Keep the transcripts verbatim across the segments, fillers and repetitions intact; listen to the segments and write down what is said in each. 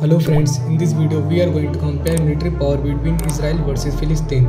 Hello friends, in this video we are going to compare military power between Israel versus Palestine.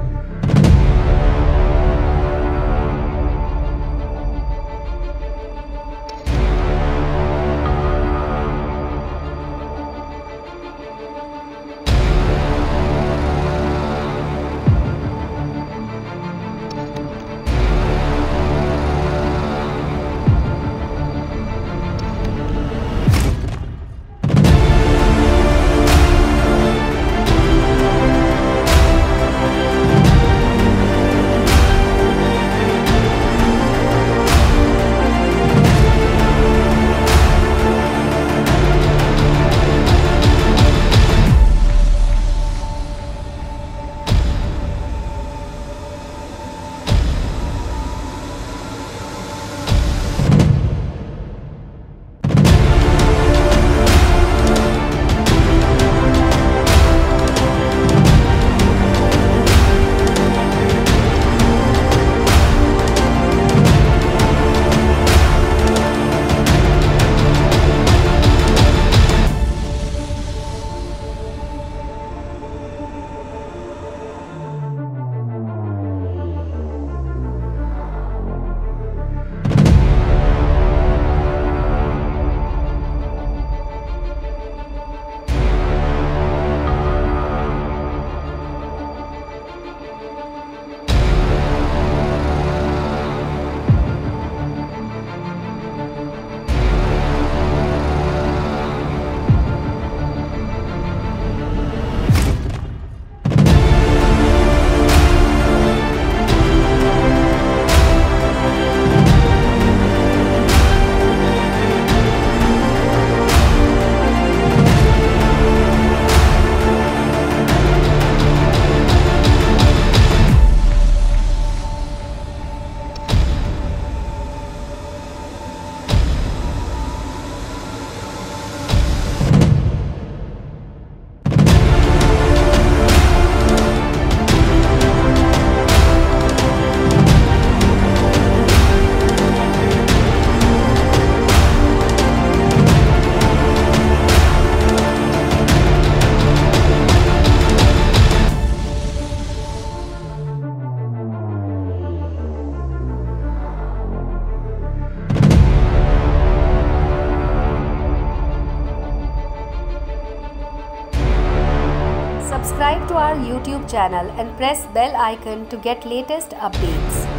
Subscribe to our YouTube channel and press bell icon to get latest updates.